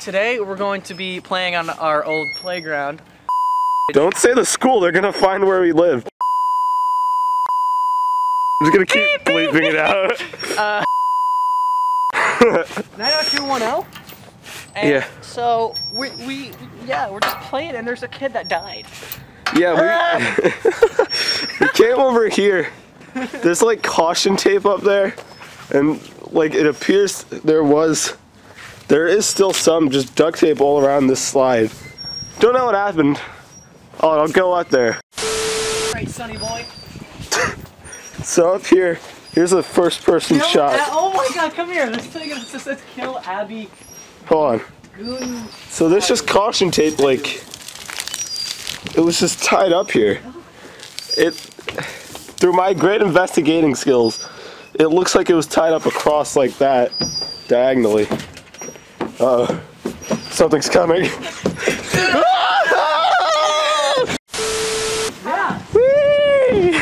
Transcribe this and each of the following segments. Today we're going to be playing on our old playground. Don't say the school, they're gonna find where we live. I'm just gonna keep bleeping it out. 90210? And yeah. So, we're just playing and there's a kid that died. Yeah, we came over here. There's like caution tape up there. And like it appears there is still some just duct tape all around this slide. Don't know what happened. Oh, I'll go out there. Alright, Sonny boy. So up here, here's a first person shot. Oh my god, come here. This thing is just, let's kill Abby. Hold on. Goon. So there's just caution tape, like, it was just tied up here. Through my great investigating skills, it looks like it was tied up across like that, diagonally. Uh-oh. Something's coming. Yeah. Whee!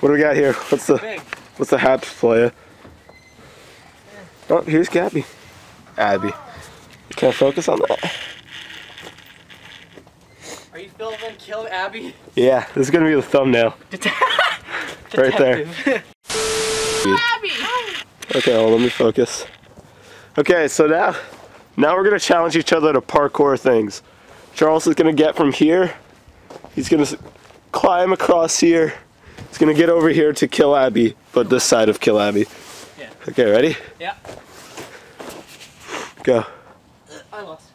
What do we got here? What's the haps player? Oh, here's Gabby. Abby. Can I focus on that? Are you filming Kill Abby? Yeah, this is gonna be the thumbnail. Right there. Abby! Okay, well, let me focus. Okay, so now we're gonna challenge each other to parkour things. Charles is gonna get from here. He's gonna climb across here. He's gonna get over here to Kill Abby, but this side of Kill Abby. Yeah. Okay, ready? Yeah. Go. I lost.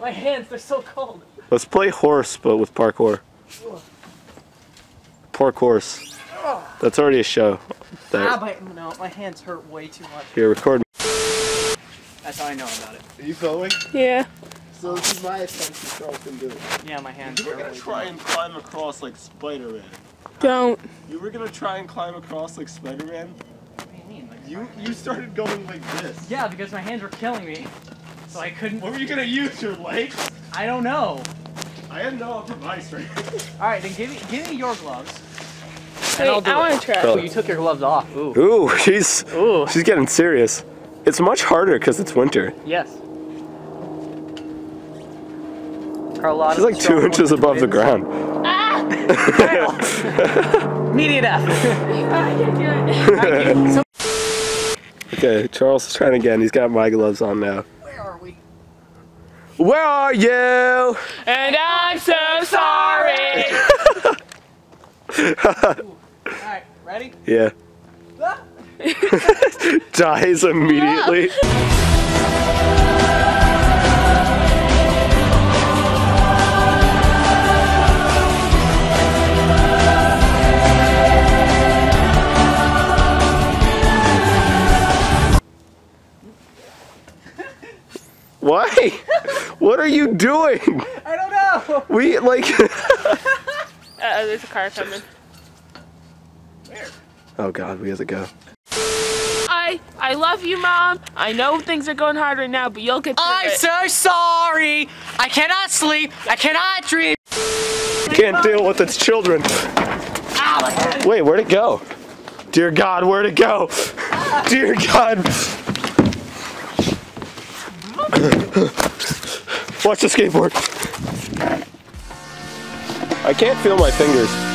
My hands, they're so cold. Let's play horse, but with parkour. Pork horse. That's already a show. There. Ah, my hands hurt way too much. Here, record me. That's all I know about it. Are you filming? Yeah. So this is my attempt to show up and do it. Yeah, my hands hurt. You were going to try and climb across like Spider-Man. Don't. You were going to try and climb across like Spider-Man? You started going like this. Yeah, because my hands were killing me, so I couldn't. What were you gonna use, your legs? I don't know. I have no advice right now. All right, then give me your gloves. Wait, I want to try. Oh, you took your gloves off. Ooh. Ooh, she's getting serious. It's much harder because it's winter. Yes. Carlota. She's like 2 inches above the ground. Ah! Media death. I can do it. Okay, Charles is trying again. He's got my gloves on now. Where are we? Where are you? And I'm so sorry! Alright, ready? Yeah. Dies immediately. Why? What are you doing? I don't know. We like. There's a car coming. Where? Oh God, we have to go. I love you, Mom. I know things are going hard right now, but you'll get through it. I'm so sorry. I cannot sleep. I cannot dream. You can't deal with its children. Ow, my head. Wait, where'd it go? Dear God, where'd it go? Dear God. Watch the skateboard. I can't feel my fingers.